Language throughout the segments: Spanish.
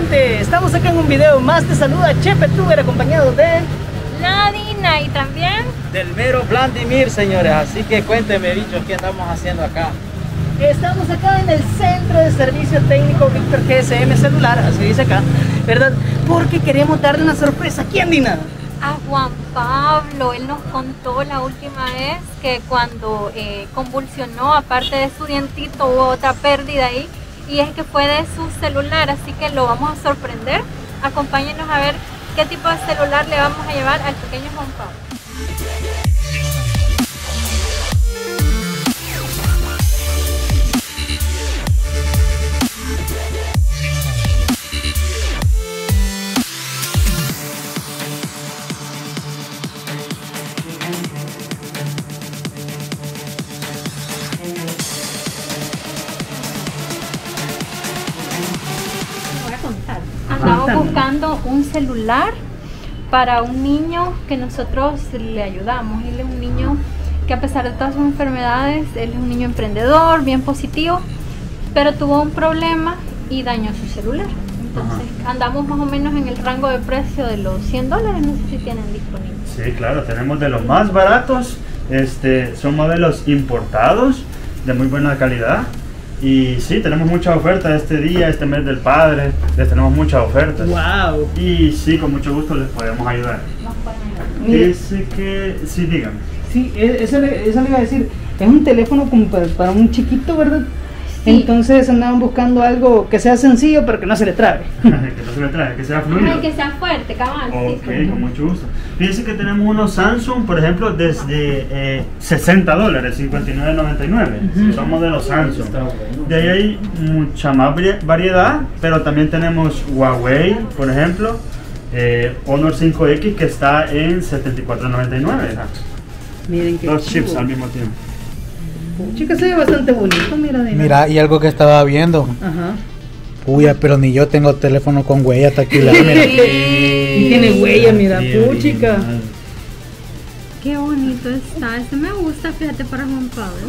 gente, estamos acá en un video más. Te saluda Chepetuber acompañado de Vladimir y también del mero Vladimir, señores. Así que cuénteme, bichos, ¿qué andamos haciendo acá? Estamos acá en el Centro de Servicio Técnico Víctor GSM Celular, así dice acá, ¿verdad? Porque queremos darle una sorpresa. ¿Quién, Dina? A Juan Pablo. Él nos contó la última vez que cuando convulsionó, aparte de su dientito, hubo otra pérdida ahí, y es que fue de su celular, así que lo vamos a sorprender. Acompáñenos a ver qué tipo de celular le vamos a llevar al pequeño Juan Pablo. Andamos buscando un celular para un niño que nosotros le ayudamos. Él es un niño que, a pesar de todas sus enfermedades, él es un niño emprendedor, bien positivo, pero tuvo un problema y dañó su celular. Entonces andamos más o menos en el rango de precio de los $100, no sé si tienen disponible. Sí, claro, tenemos de los más baratos, son modelos importados de muy buena calidad. Y sí, tenemos muchas ofertas este día, este mes del padre, les tenemos muchas ofertas. ¡Wow! Y sí, con mucho gusto les podemos ayudar. Ese que... sí, díganme. Sí, eso le iba a decir, es un teléfono como para un chiquito, ¿verdad? Sí. Entonces andaban buscando algo que sea sencillo pero que no se le trabe. Que no se le trabe, que sea fluido. Ay, que sea fuerte, cabal. Ok, sí, con mucho gusto. Fíjense que tenemos unos Samsung, por ejemplo, desde $60, $59.99. Son modelos Samsung. De ahí hay mucha más variedad, pero también tenemos Huawei, por ejemplo, Honor 5X, que está en $74.99. Miren que dos chips al mismo tiempo. Chica, se ve bastante bonito, mira. Mira, y algo que estaba viendo. Ajá. Uy, pero ni yo tengo teléfono con huella taquilar. Y tiene huella, mira, puchica. Qué bonito está, este me gusta, fíjate, para Juan Pablo.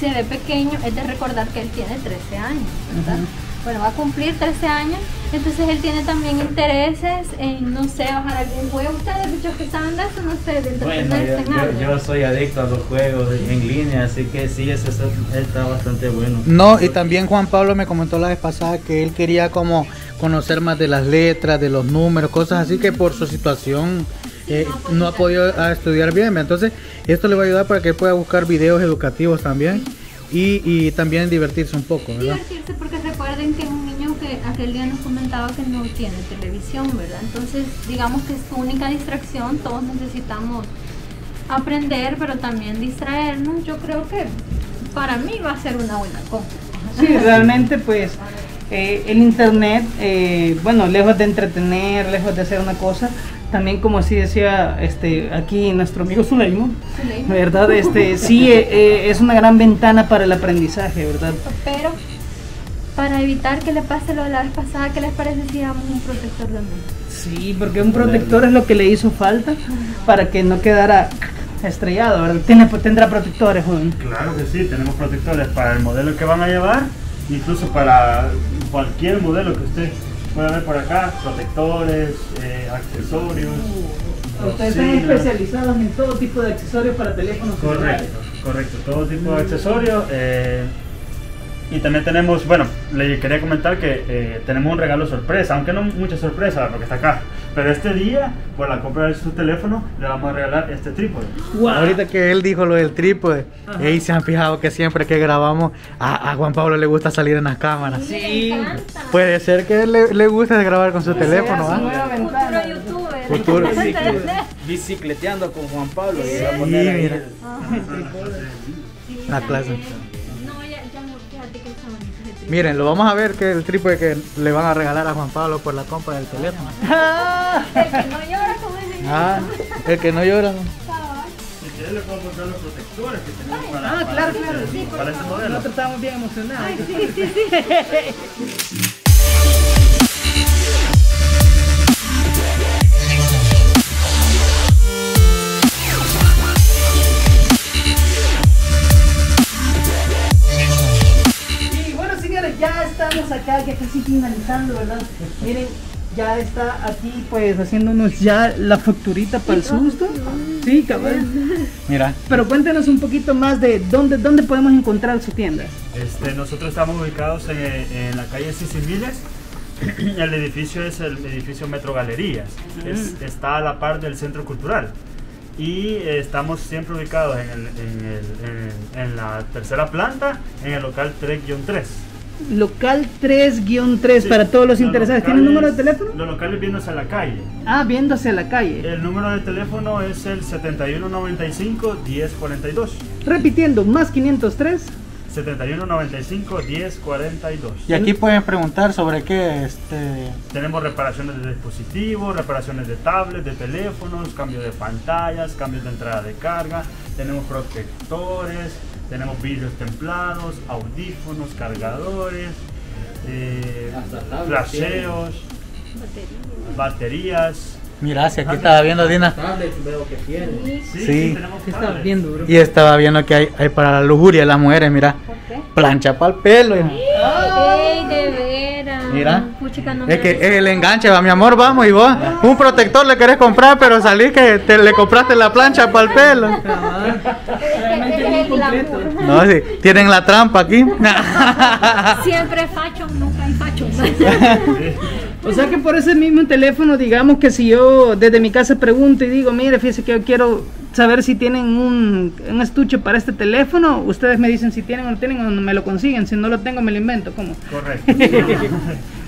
Se ve pequeño, es de recordar que él tiene 13 años, ¿verdad? Bueno, va a cumplir 13 años, entonces él tiene también intereses en, no sé, bajar algún juego. ¿Ustedes, muchos que saben de eso? No sé, de entretenerse en algo. Yo soy adicto a los juegos en línea, así que sí, eso está bastante bueno. No, y también Juan Pablo me comentó la vez pasada que él quería como conocer más de las letras, de los números, cosas así que por su situación... no ha podido estudiar bien. Entonces esto le va a ayudar para que pueda buscar videos educativos también y también divertirse un poco, ¿verdad? Divertirse, porque recuerden que es un niño que aquel día nos comentaba que no tiene televisión, ¿verdad? Entonces digamos que es su única distracción. Todos necesitamos aprender pero también distraernos. Yo creo que para mí va a ser una buena compra. Sí, realmente pues el internet, bueno, lejos de entretener, lejos de hacer una cosa, también como así decía aquí nuestro amigo Zuleimo, ¿verdad? Sí, es una gran ventana para el aprendizaje, ¿verdad? Pero para evitar que le pase lo de la vez pasada, ¿qué les parece si damos un protector también? Sí, porque un protector es lo que le hizo falta para que no quedara estrellado, ¿verdad? ¿Tendrá protectores, joven? Claro que sí, tenemos protectores para el modelo que van a llevar, incluso para cualquier modelo que usted... pueden ver por acá, protectores, accesorios. Ustedes están especializados en todo tipo de accesorios para teléfonos celulares. Correcto, todo tipo de accesorios. Y también tenemos, bueno, le quería comentar que tenemos un regalo sorpresa, aunque no mucha sorpresa porque está acá. Pero este día, por la compra de su teléfono, le vamos a regalar este trípode. Wow. Ahorita que él dijo lo del trípode, y se han fijado que siempre que grabamos, a Juan Pablo le gusta salir en las cámaras. Sí. Puede ser que le guste grabar con su teléfono. Sea, futuro youtuber. Bicicleteando con Juan Pablo. Sí, mira. La clase. Miren, lo vamos a ver, que el trípode que le van a regalar a Juan Pablo por la compra del teléfono. El que no llora, como es el el que no llora. Si quieres le puedo mostrar los protectores que tenemos para... Ah, claro, claro, sí, para este modelo. Nosotros estamos bien emocionados. Ay, sí, sí, sí. más acá que casi finalizando, ¿verdad? Miren, ya está aquí pues haciéndonos ya la facturita para el susto. Sí, cabrón. Mira. Pero cuéntenos un poquito más de dónde podemos encontrar su tienda. Nosotros estamos ubicados en la calle Sicimiles. El edificio es el edificio Metro Galerías. Está a la par del Centro Cultural. Y estamos siempre ubicados en la tercera planta, en el local 3-3. Local 3-3, sí, para todos los interesados. ¿Tiene un número de teléfono? Los locales viéndose a la calle. Ah, viéndose a la calle. El número de teléfono es el 7195-1042. Repitiendo, más 503. 7195-1042. Y aquí pueden preguntar sobre qué tenemos reparaciones de dispositivos, reparaciones de tablets, de teléfonos, cambio de pantallas, cambios de entrada de carga, tenemos protectores, tenemos vidrios templados, audífonos, cargadores, flasheos, baterías. Mira, si aquí estaba viendo, Dina. Veo que tiene. Sí, sí. Estaba viendo, bro. Y estaba viendo que hay para la lujuria de las mujeres, mira. ¿Por qué? Plancha para el pelo. Ay, de veras. Mira. Puchica, no es que el enganche va, mi amor, vamos, y vos. Ay. Un protector le querés comprar, pero salí que le compraste la plancha para el pelo. No, sí. Tienen la trampa aquí. Siempre facho, nunca hay facho. O sea que por ese mismo teléfono, digamos que si yo desde mi casa pregunto y digo, mire, fíjese que yo quiero saber si tienen un estuche para este teléfono, ustedes me dicen si tienen o no tienen, o me lo consiguen, si no lo tengo me lo invento, ¿cómo? Correcto.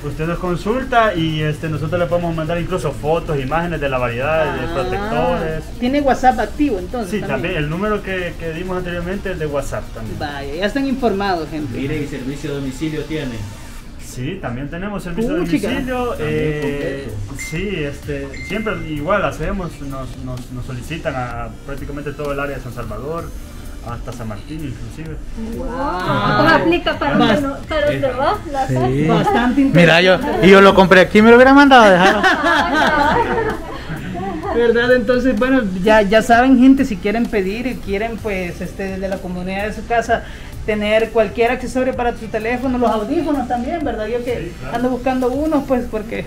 Usted nos consulta y nosotros le podemos mandar incluso fotos, imágenes de la variedad de protectores. ¿Tiene WhatsApp activo entonces? Sí, también el número que dimos anteriormente es de WhatsApp también. Vaya, ya están informados, gente. Mire, ¿y servicio a domicilio tiene? Sí, también tenemos servicio de domicilio. Sí, siempre igual hacemos, nos solicitan a prácticamente todo el área de San Salvador, hasta San Martín inclusive. Wow. Aplica para el trabajo, la sí. Bastante interesante. Mira, yo lo compré aquí, me lo hubiera mandado a dejar. ¿Verdad? Entonces, bueno, ya saben, gente, si quieren pedir y quieren pues desde la comunidad de su casa tener cualquier accesorio para tu teléfono, los audífonos también, ¿verdad? Yo que sí, claro, ando buscando unos, pues, porque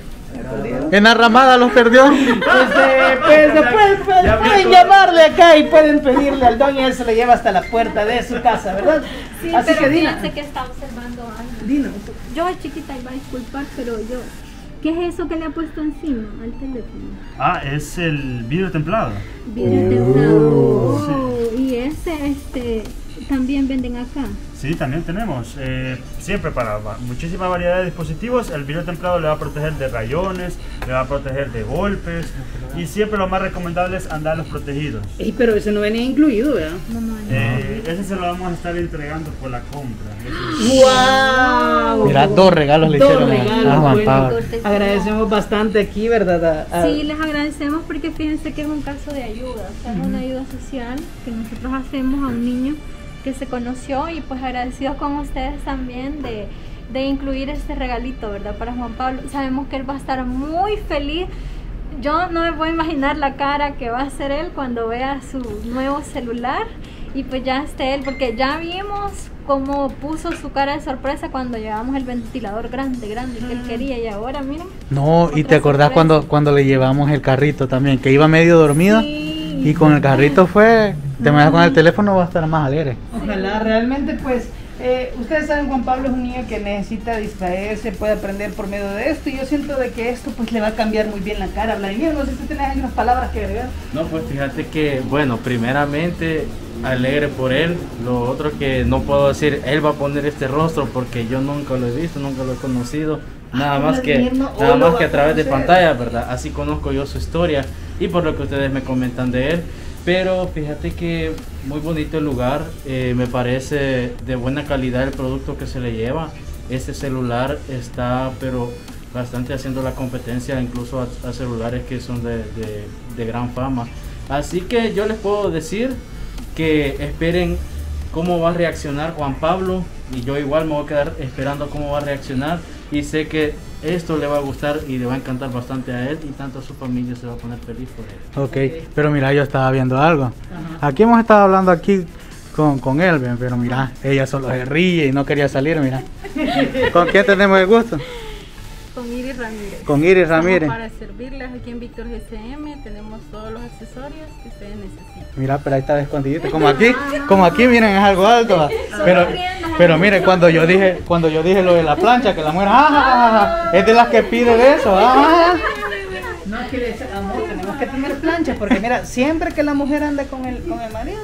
en Arramada los perdió. Pues pueden llamarle acá y pueden pedirle al don y él se lo lleva hasta la puerta de su casa, ¿verdad? Sí, así pero que fíjense que está observando algo. Dino. Yo chiquita iba a disculpar, pero yo... ¿Qué es eso que le ha puesto encima al teléfono? Ah, es el vidrio templado. Vidrio templado. Sí. Y también venden acá. Sí, también tenemos. Siempre para muchísima variedad de dispositivos, el vidrio templado le va a proteger de rayones, le va a proteger de golpes. Y siempre lo más recomendable es andarlos protegidos. Pero ese no venía incluido, ¿verdad? No. Ese se lo vamos a estar entregando por la compra. ¡Wow! Mira, dos regalos le hicieron. Regalos, bueno, agradecemos bastante aquí, ¿verdad? Sí, les agradecemos porque fíjense que es un caso de ayuda. O sea, es una ayuda social que nosotros hacemos a un niño que se conoció, y pues agradecidos con ustedes también de incluir este regalito, ¿verdad? Para Juan Pablo. Sabemos que él va a estar muy feliz. Yo no me voy a imaginar la cara que va a hacer él cuando vea su nuevo celular. Y pues ya él, porque ya vimos cómo puso su cara de sorpresa cuando llevamos el ventilador grande que él quería, y ahora miren. No, y te acordás cuando le llevamos el carrito también, que iba medio dormido. Sí. Y con el carrito fue, te miras con el teléfono, va a estar más alegre. Ojalá, realmente pues, ustedes saben, Juan Pablo es un niño que necesita distraerse, puede aprender por medio de esto, y yo siento de que esto pues le va a cambiar muy bien la cara. Vladimir, no sé si tenés algunas palabras que agregar. No, pues fíjate que, bueno, primeramente, alegre por él. Lo otro que no puedo decir, él va a poner este rostro porque yo nunca lo he visto, nunca lo he conocido. Nada más que a través de pantalla, ¿verdad? Así conozco yo su historia y por lo que ustedes me comentan de él. Pero fíjate que muy bonito el lugar, me parece de buena calidad el producto que se le lleva. Este celular está pero bastante haciendo la competencia incluso a celulares que son de gran fama. Así que yo les puedo decir que esperen cómo va a reaccionar Juan Pablo, y yo igual me voy a quedar esperando cómo va a reaccionar, y sé que esto le va a gustar y le va a encantar bastante a él, y tanto a su familia se va a poner feliz por él. Ok, pero mira, yo estaba viendo algo. Aquí hemos estado hablando con él, bien, pero mira, ella solo se ríe y no quería salir, mira. ¿Con quién tenemos el gusto? Con Iris Ramírez. Con Iris Ramírez. Para servirles aquí en Víctor GSM tenemos todos los accesorios que ustedes necesitan. Mira, pero ahí está escondidito, como aquí miren, es algo alto. Pero mire, cuando yo dije lo de la plancha, que la mujer, ah, es de las que pide de eso, ah. No quiere decir, amor, tenemos que tener plancha, porque mira, siempre que la mujer anda con el marido,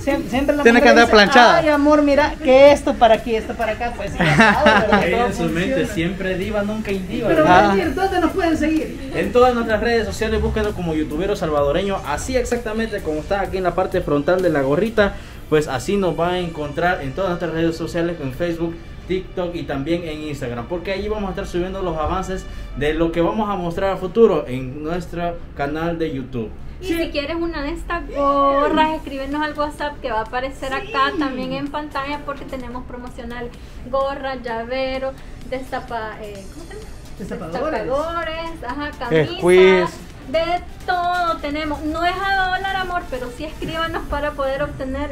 siempre la tiene mujer que andar dice, planchada. Ay, amor, mira, que esto para aquí, esto para acá, pues. Ella en su mente siempre diva, nunca indiva. Pero Vladimir, ¿dónde nos pueden seguir? En todas nuestras redes sociales, búsquenos como Youtubero Salvadoreño, así exactamente como está aquí en la parte frontal de la gorrita, pues así nos va a encontrar en todas nuestras redes sociales, en Facebook, TikTok y también en Instagram, porque allí vamos a estar subiendo los avances de lo que vamos a mostrar a futuro en nuestro canal de YouTube. Y sí, si quieres una de estas gorras, escríbenos al WhatsApp que va a aparecer acá también en pantalla, porque tenemos promocional gorras, llaveros, destapadores, ajá, camisas, de todo tenemos. No es a dólar, amor, pero sí escríbanos para poder obtener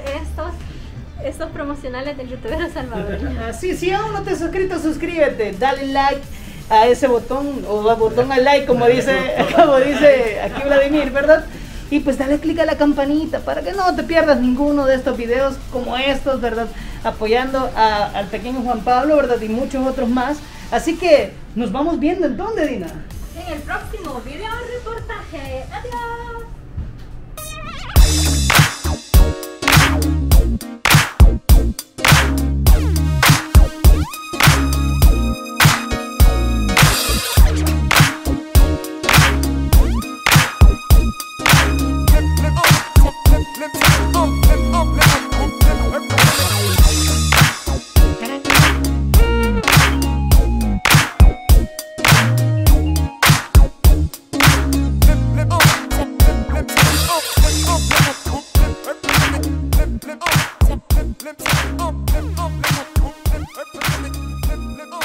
estos promocionales del Youtubero Salvadoreño. Así, si aún no te has suscrito, suscríbete, dale like a ese botón, o al botón al like, como dice aquí Vladimir, ¿verdad? Y pues dale click a la campanita para que no te pierdas ninguno de estos videos como estos, ¿verdad? Apoyando al pequeño Juan Pablo, ¿verdad? Y muchos otros más. Así que nos vamos viendo, ¿en dónde, Dina? En el próximo video reportaje. Adiós.